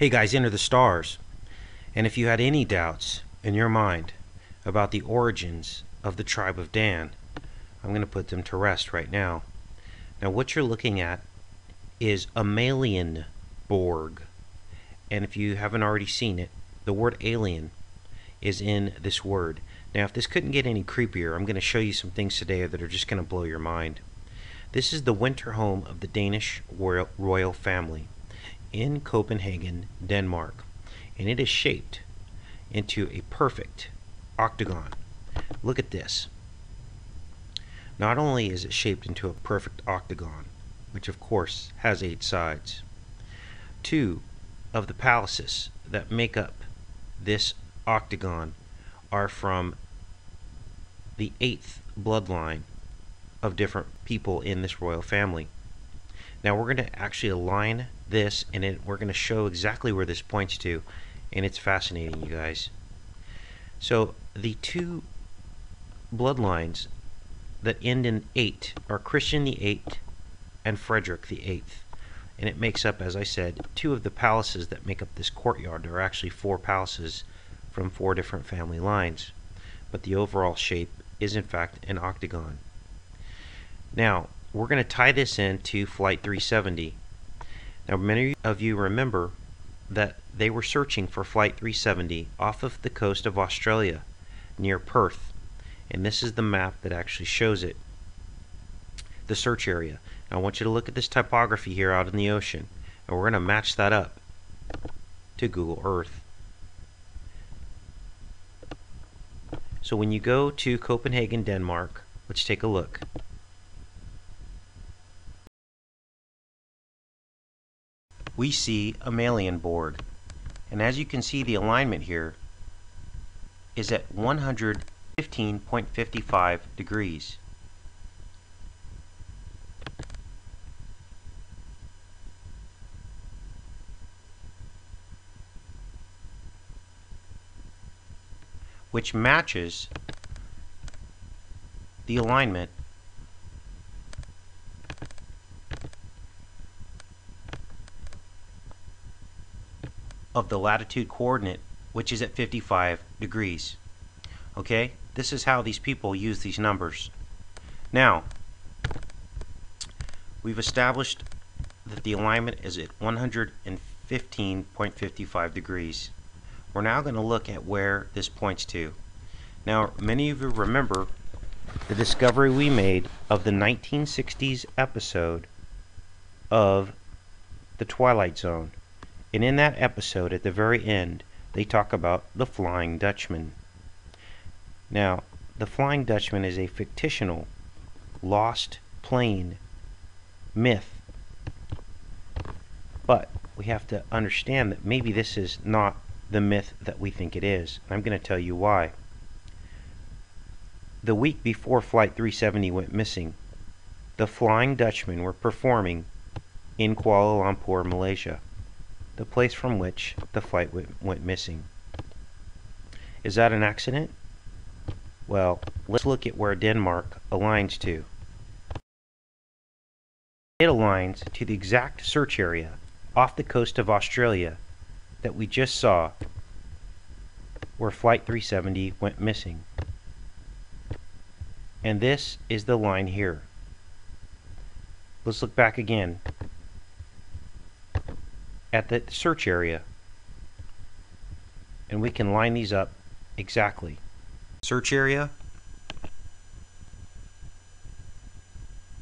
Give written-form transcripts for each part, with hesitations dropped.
Hey guys, enter the stars. And if you had any doubts in your mind about the origins of the tribe of Dan, I'm going to put them to rest right now. Now what you're looking at is Amalienborg. And if you haven't already seen it, the word alien is in this word. Now if this couldn't get any creepier, I'm going to show you some things today that are just going to blow your mind. This is the winter home of the Danish royal family in Copenhagen, Denmark. And it is shaped into a perfect octagon. Look at this. Not only is it shaped into a perfect octagon, which of course has 8 sides, 2 of the palaces that make up this octagon are from the 8th bloodline of different people in this royal family. Now we're going to actually align this and we're going to show exactly where this points to, and it's fascinating, you guys. So the 2 bloodlines that end in 8 are Christian the 8th and Frederick the 8th, and it makes up, as I said, 2 of the palaces that make up this courtyard. There are actually 4 palaces from 4 different family lines, but the overall shape is in fact an octagon. Now we're going to tie this into Flight 370. Now many of you remember that they were searching for Flight 370 off of the coast of Australia near Perth, and this is the map that actually shows it, the search area. Now I want you to look at this typography here out in the ocean, and we're going to match that up to Google Earth. So when you go to Copenhagen, Denmark, let's take a look. We see Amalienborg, and as you can see, the alignment here is at 115.55 degrees. Which matches the alignment of the latitude coordinate, which is at 55 degrees. Okay, this is how these people use these numbers. Now we've established that the alignment is at 115.55 degrees. We're now going to look at where this points to. Now many of you remember the discovery we made of the 1960s episode of the Twilight Zone, and in that episode at the very end they talk about the Flying Dutchman. Now the Flying Dutchman is a fictional lost plane myth, but we have to understand that maybe this is not the myth that we think it is. I'm going to tell you why. The week before Flight 370 went missing, the Flying Dutchman were performing in Kuala Lumpur, Malaysia, the place from which the flight went missing. Is that an accident? Well, let's look at where Denmark aligns to. It aligns to the exact search area off the coast of Australia that we just saw where Flight 370 went missing. And this is the line here. Let's look back again at the search area, and we can line these up exactly. Search area,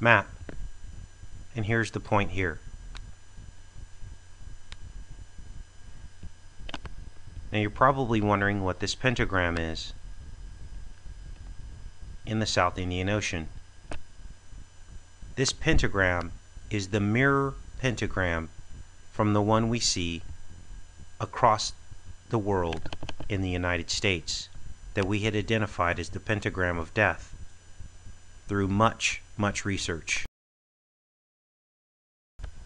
map, and here's the point here. Now you're probably wondering what this pentagram is in the South Indian Ocean. This pentagram is the mirror pentagram from the one we see across the world in the United States that we had identified as the pentagram of death through much, much research.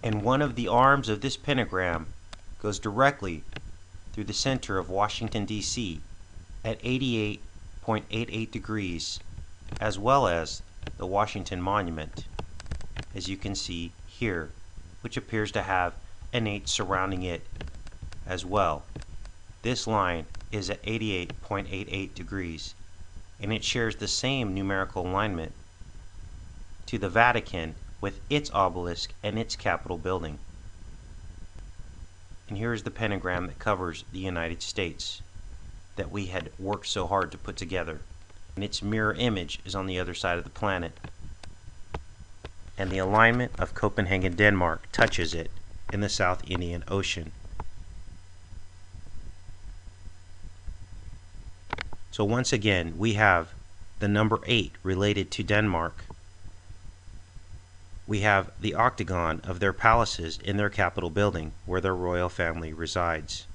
And one of the arms of this pentagram goes directly through the center of Washington, D.C. at 88.88 degrees, as well as the Washington Monument, as you can see here, which appears to have an 8 surrounding it as well. This line is at 88.88 degrees, and it shares the same numerical alignment to the Vatican with its obelisk and its Capitol building. And here is the pentagram that covers the United States that we had worked so hard to put together, and its mirror image is on the other side of the planet. And the alignment of Copenhagen, Denmark touches it in the South Indian Ocean. So once again, we have the number 8 related to Denmark. We have the octagon of their palaces in their capital building where their royal family resides.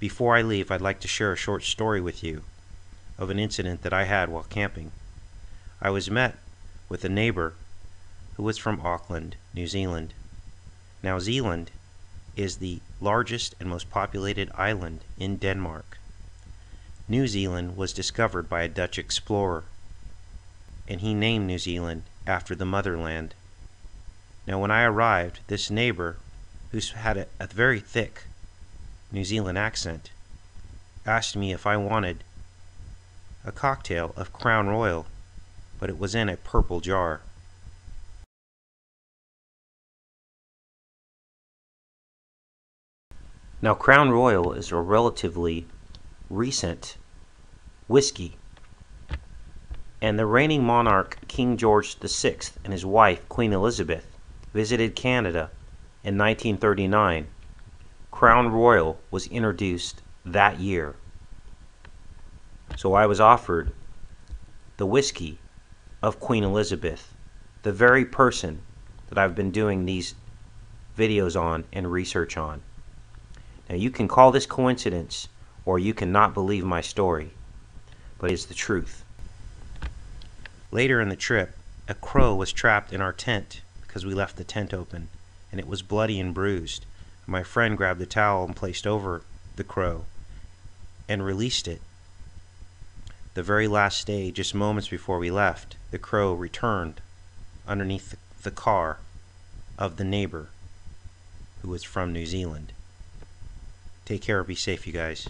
Before I leave, I'd like to share a short story with you of an incident that I had while camping. I was met with a neighbor who was from Auckland, New Zealand. Now, Zealand is the largest and most populated island in Denmark. New Zealand was discovered by a Dutch explorer, and he named New Zealand after the motherland. Now, when I arrived, this neighbor, who had a very thick New Zealand accent, asked me if I wanted a cocktail of Crown Royal, but it was in a purple jar. Now, Crown Royal is a relatively recent whiskey, and the reigning monarch King George VI and his wife Queen Elizabeth visited Canada in 1939. Crown Royal was introduced that year. So I was offered the whiskey of Queen Elizabeth, the very person that I've been doing these videos on and research on. Now, you can call this coincidence or you cannot believe my story, but it's the truth. Later in the trip, a crow was trapped in our tent because we left the tent open, and it was bloody and bruised. My friend grabbed a towel and placed over the crow and released it. The very last day, just moments before we left, the crow returned underneath the car of the neighbor who was from New Zealand. Take care, be safe, you guys.